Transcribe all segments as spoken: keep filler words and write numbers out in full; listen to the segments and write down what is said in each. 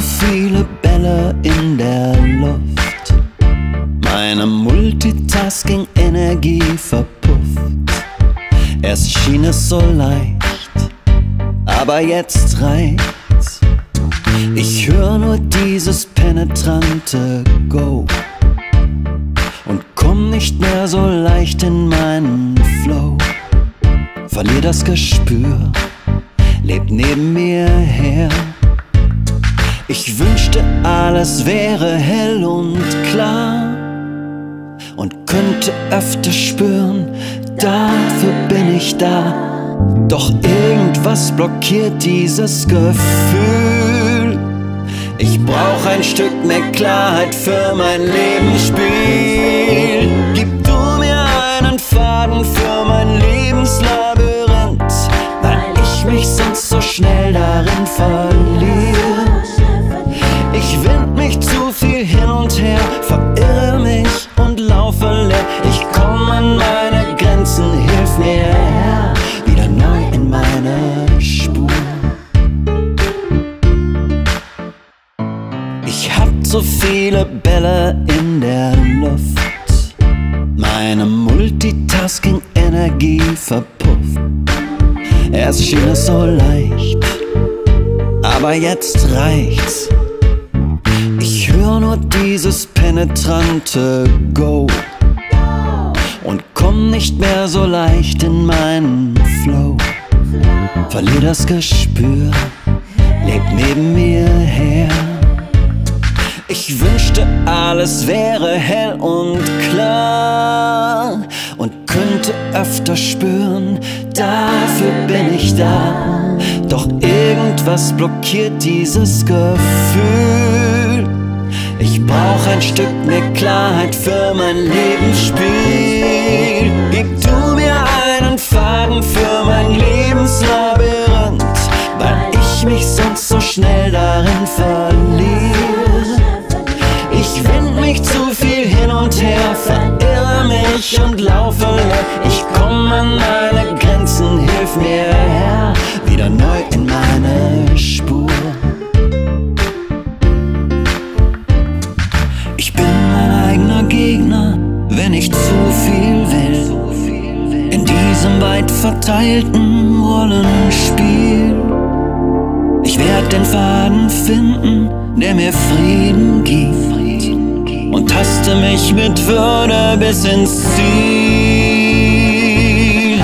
so viele Bälle in der Luft, meine Multitasking-Energie verpufft. Erst schien es so leicht, aber jetzt reicht's. Ich höre nur dieses penetrante Go und komm nicht mehr so leicht in meinen Flow. Verlier das Gespür, lebt neben mir her. Ich wünschte, alles wäre hell und klar und könnte öfter spüren, dafür bin ich da. Doch irgendwas blockiert dieses Gefühl. Ich brauch ein Stück mehr Klarheit für mein Lebensspiel. Gib du mir einen Faden für mein Lebenslabyrinth, weil ich mich sonst so schnell darin verliere. Ich wind mich zu viel hin und her, verirre mich und laufe leer. Ich komm an meine Grenzen, hilf mir her, wieder neu in meine Spur. Ich hab so viele Bälle in der Luft, meine Multitasking-Energie verpufft. Erst schien es so leicht, aber jetzt reicht's. Ich höre nur dieses penetrante Go und komm nicht mehr so leicht in meinen Flow. Verlier das Gespür, lebt neben mir her. Ich wünschte, alles wäre hell und klar und könnte öfter spüren, dafür bin ich da. Doch irgendwas blockiert dieses Gefühl. Ich brauch ein Stück mehr Klarheit für mein Lebensspiel. Gib du mir einen Faden für mein Lebenslabyrinth, weil ich mich sonst so schnell darin verliere. Ich wind mich zu viel hin und her, verirre mich und laufe leer. Ich komm an meine Grenzen, hilf mir her, wieder neu in meine Spur. Ich bin mein eigener Gegner, wenn ich zu viel will, in diesem weit verteilten Rollenspiel. Ich werd den Faden finden, der mir Frieden gibt, und taste mich mit Würde bis ins Ziel.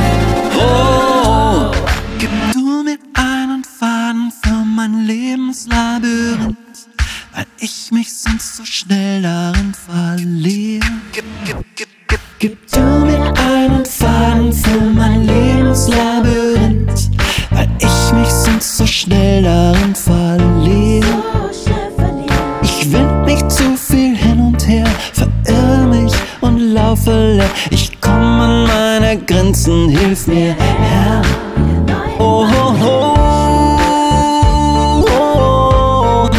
Oh, gib du mir einen Faden für mein Lebenslabyrinth, weil ich mich sonst so schnell darin verliere. Gib, gib, gib, gib, gib du mir einen Faden für mein Lebenslabyrinth, weil ich mich sonst so schnell darin verliere. Ich wind mich zu viel hin und her, verirre mich und laufe leer. Ich komm an meine Grenzen, hilf mir her. Oh, oh, oh, oh, oh.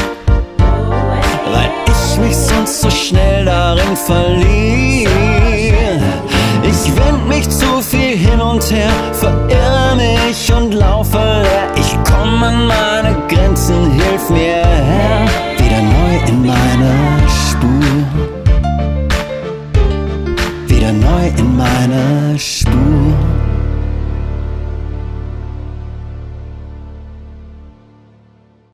Weil ich mich sonst so schnell darin verliere. Ich wind mich zu viel hin und her, verirre mich und laufe leer. Ich komm an meine Grenzen, hilf mir her, wieder neu in meine Spur, wieder neu in meine Spur.